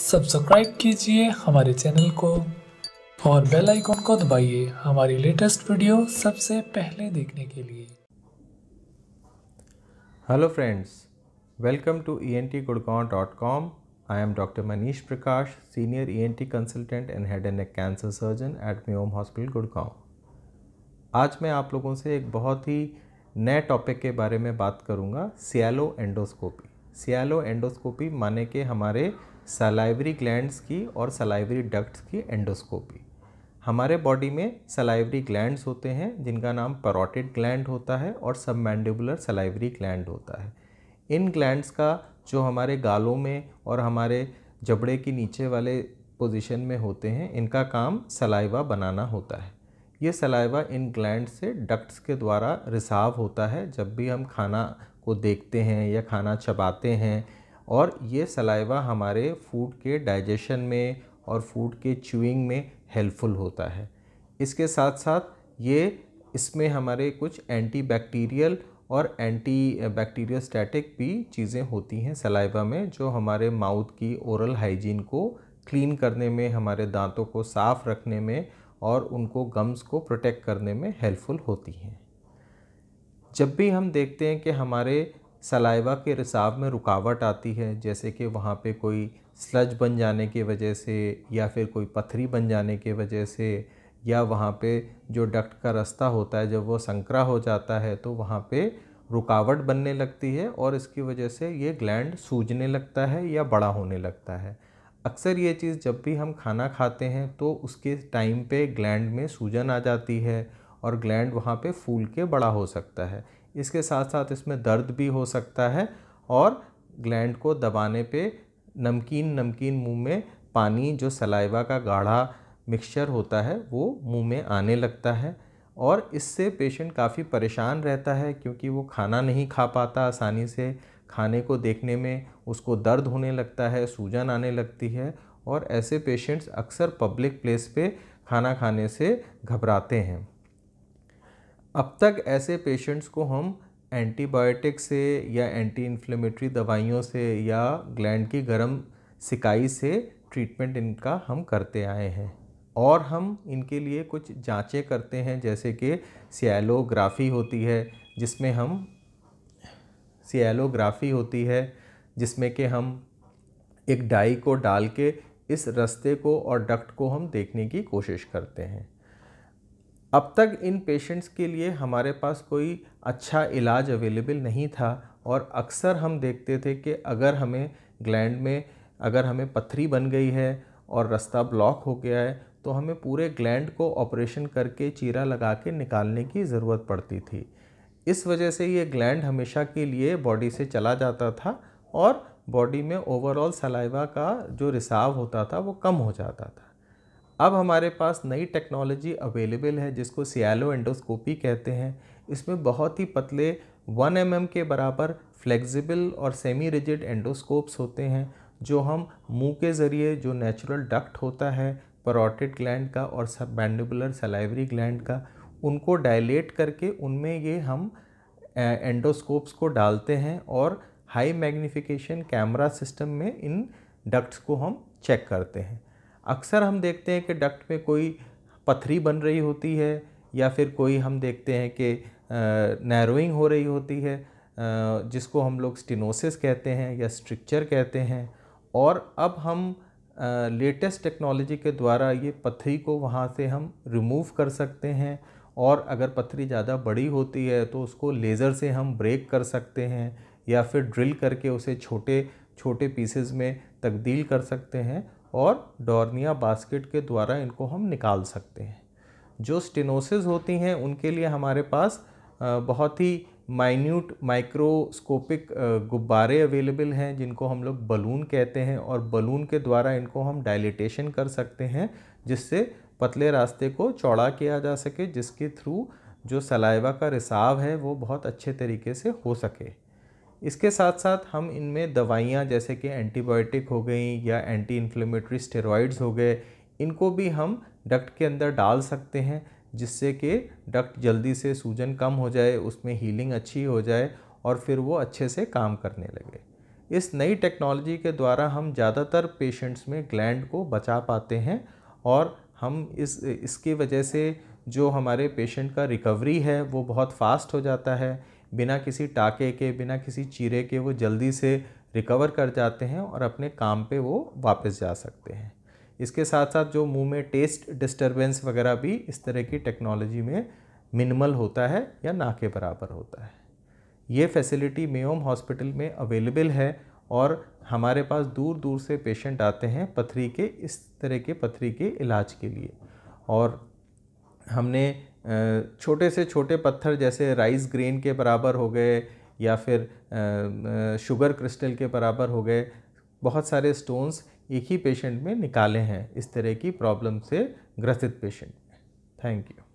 Subscribe कीजिए हमारे channel को और बेल आइकॉन को दबाइए हमारी लेटेस्ट वीडियो सबसे पहले देखने के लिए। Hello friends, welcome to ENT Gurgaon.com। I am Dr. Manish Prakash, Senior ENT Consultant and Head and Neck Cancer Surgeon at Mayom Hospital, Gurgaon। आज मैं आप लोगों से एक बहुत ही नए टॉपिक के बारे में बात करूँगा, सियालो एंडोस्कोपी। सियालो एंडोस्कोपी माने के हमारे सलाइवरी ग्लैंड्स की और सलाइवरी डक्ट्स की एंडोस्कोपी। हमारे बॉडी में सलाइवरी ग्लैंड्स होते हैं जिनका नाम पैरोटिड ग्लैंड होता है और सबमैंडिबुलर सलाइवरी ग्लैंड होता है। इन ग्लैंड्स का जो हमारे गालों में और हमारे जबड़े के नीचे वाले पोजीशन में होते हैं, इनका काम सलाइवा बनाना होता है। ये सलाइवा इन ग्लैंड से डक्ट्स के द्वारा रिसाव होता है जब भी हम खाना को देखते हैं या खाना चबाते हैं, और ये सलाइवा हमारे फूड के डाइजेशन में और फूड के च्यूइंग में हेल्पफुल होता है। इसके साथ साथ ये इसमें हमारे कुछ एंटीबैक्टीरियल और एंटीबैक्टीरियोस्टैटिक भी चीज़ें होती हैं सलाइवा में, जो हमारे माउथ की ओरल हाइजीन को क्लीन करने में, हमारे दांतों को साफ़ रखने में और उनको गम्स को प्रोटेक्ट करने में हेल्पफुल होती हैं। जब भी हम देखते हैं कि हमारे सलाइवा के रिसाव में रुकावट आती है, जैसे कि वहाँ पे कोई स्लज बन जाने की वजह से या फिर कोई पथरी बन जाने की वजह से, या वहाँ पे जो डक्ट का रास्ता होता है जब वो संकरा हो जाता है तो वहाँ पे रुकावट बनने लगती है और इसकी वजह से ये ग्लैंड सूजने लगता है या बड़ा होने लगता है। अक्सर ये चीज़ जब भी हम खाना खाते हैं तो उसके टाइम पे ग्लैंड में सूजन आ जाती है और ग्लैंड वहाँ पे फूल के बड़ा हो सकता है। इसके साथ साथ इसमें दर्द भी हो सकता है और ग्लैंड को दबाने पे नमकीन मुंह में पानी, जो सलाइवा का गाढ़ा मिक्सचर होता है, वो मुंह में आने लगता है और इससे पेशेंट काफ़ी परेशान रहता है क्योंकि वो खाना नहीं खा पाता आसानी से, खाने को देखने में उसको दर्द होने लगता है, सूजन आने लगती है और ऐसे पेशेंट्स अक्सर पब्लिक प्लेस पे खाना खाने से घबराते हैं। अब तक ऐसे पेशेंट्स को हम एंटीबायोटिक से या एंटी इन्फ्लेमेटरी दवाइयों से या ग्लैंड की गर्म सिकाई से ट्रीटमेंट इनका हम करते आए हैं और हम इनके लिए कुछ जांचें करते हैं, जैसे कि सियालोग्राफी होती है जिसमें कि हम एक डाई को डाल के इस रास्ते को और डक्ट को हम देखने की कोशिश करते हैं। अब तक इन पेशेंट्स के लिए हमारे पास कोई अच्छा इलाज अवेलेबल नहीं था और अक्सर हम देखते थे कि अगर हमें ग्लैंड में पथरी बन गई है और रास्ता ब्लॉक हो गया है तो हमें पूरे ग्लैंड को ऑपरेशन करके चीरा लगा के निकालने की ज़रूरत पड़ती थी। इस वजह से ये ग्लैंड हमेशा के लिए बॉडी से चला जाता था और बॉडी में ओवरऑल सलाइवा का जो रिसाव होता था वो कम हो जाता था। अब हमारे पास नई टेक्नोलॉजी अवेलेबल है जिसको सियालो एंडोस्कोपी कहते हैं। इसमें बहुत ही पतले 1 mm के बराबर फ्लेक्सिबल और सेमी रिजिड एंडोस्कोप्स होते हैं जो हम मुंह के ज़रिए, जो नेचुरल डक्ट होता है पैरोटिड ग्लैंड का और सबमैंडिबुलर सलाइवरी ग्लैंड का, उनको डायलेट करके उनमें ये हम एंडोस्कोप्स को डालते हैं और हाई मैग्नीफिकेशन कैमरा सिस्टम में इन डक्ट्स को हम चेक करते हैं। अक्सर हम देखते हैं कि डक्ट में कोई पथरी बन रही होती है या फिर कोई हम देखते हैं कि नैरोइंग हो रही होती है, जिसको हम लोग स्टेनोसिस कहते हैं या स्ट्रिक्चर कहते हैं। और अब हम लेटेस्ट टेक्नोलॉजी के द्वारा ये पथरी को वहाँ से हम रिमूव कर सकते हैं और अगर पथरी ज़्यादा बड़ी होती है तो उसको लेज़र से हम ब्रेक कर सकते हैं या फिर ड्रिल करके उसे छोटे छोटे पीसेज में तब्दील कर सकते हैं और डोर्निया बास्केट के द्वारा इनको हम निकाल सकते हैं। जो स्टेनोसिस होती हैं उनके लिए हमारे पास बहुत ही माइन्यूट माइक्रोस्कोपिक गुब्बारे अवेलेबल हैं जिनको हम लोग बलून कहते हैं और बलून के द्वारा इनको हम डायलेटेशन कर सकते हैं जिससे पतले रास्ते को चौड़ा किया जा सके, जिसके थ्रू जो सलाइवा का रिसाव है वो बहुत अच्छे तरीके से हो सके। इसके साथ साथ हम इनमें दवाइयाँ जैसे कि एंटीबायोटिक हो गई या एंटी इन्फ्लेमेटरी स्टेरॉइड्स हो गए, इनको भी हम डक्ट के अंदर डाल सकते हैं जिससे कि डक्ट जल्दी से सूजन कम हो जाए, उसमें हीलिंग अच्छी हो जाए और फिर वो अच्छे से काम करने लगे। इस नई टेक्नोलॉजी के द्वारा हम ज़्यादातर पेशेंट्स में ग्लैंड को बचा पाते हैं और हम इसकी वजह से जो हमारे पेशेंट का रिकवरी है वो बहुत फास्ट हो जाता है। बिना किसी टाके के, बिना किसी चीरे के वो जल्दी से रिकवर कर जाते हैं और अपने काम पे वो वापस जा सकते हैं। इसके साथ साथ जो मुंह में टेस्ट डिस्टरबेंस वगैरह भी इस तरह की टेक्नोलॉजी में मिनिमल होता है या ना के बराबर होता है। ये फैसिलिटी मेयोम हॉस्पिटल में अवेलेबल है और हमारे पास दूर दूर से पेशेंट आते हैं पथरी के, इस तरह के पथरी के इलाज के लिए। और हमने छोटे से छोटे पत्थर जैसे राइस ग्रेन के बराबर हो गए या फिर शुगर क्रिस्टल के बराबर हो गए, बहुत सारे स्टोन्स एक ही पेशेंट में निकाले हैं इस तरह की प्रॉब्लम से ग्रसित पेशेंट में। Thank you.